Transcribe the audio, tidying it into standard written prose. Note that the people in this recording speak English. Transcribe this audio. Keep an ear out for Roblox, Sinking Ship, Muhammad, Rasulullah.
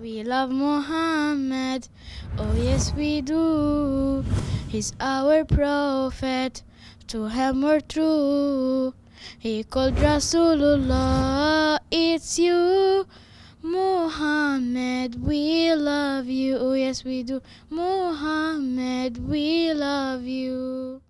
We love Muhammad, oh yes we do. He's our prophet, to him we're true. He called Rasulullah, it's you. Muhammad, we love you, oh yes we do. Muhammad, we love you.